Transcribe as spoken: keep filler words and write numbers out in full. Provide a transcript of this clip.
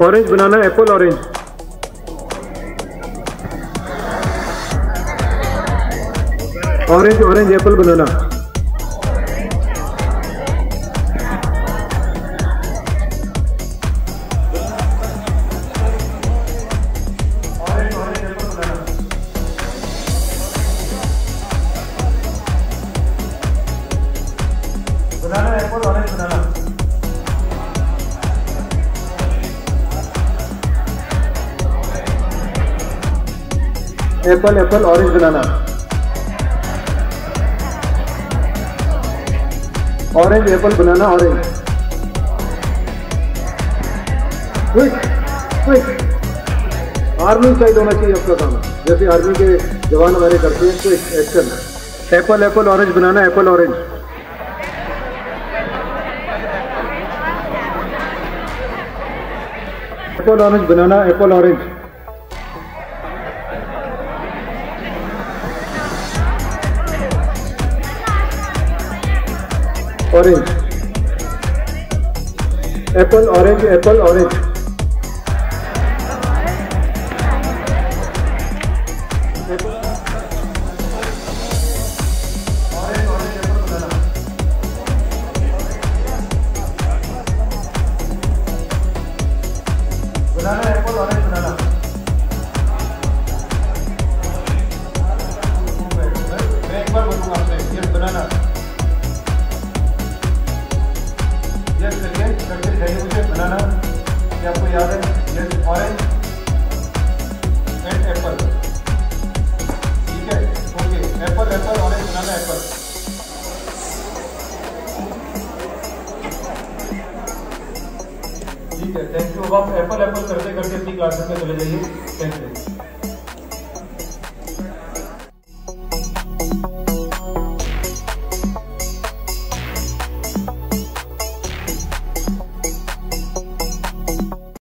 orange banana, apple, orange. Orange, orange, apple, banana. Banana, apple, orange, banana. Apple, apple, orange, banana. Orange, apple, banana, orange. Quick, quick. Army side होना चाहिए आपका काम, जैसे army के जवान हमारे करते हैं। तो action, apple apple orange banana, apple orange. Apple orange banana, apple orange. Orange, apple, orange, apple, orange. Apple. Orange, orange, apple, banana. Banana, apple, orange, banana. मैं एक बार बोलूँगा आपसे, ये banana. यस करिए, करके दिखाइए मुझे बनाना, क्या आपको याद है? यस, ऑरेंज एंड एप्पल, ठीक है, okay. Apple apple orange banana, apple. ठीक है, थैंक यू। अब आप एप्पल एप्पल करते करके अपनी क्लासेस में चले जाइए। Thank you.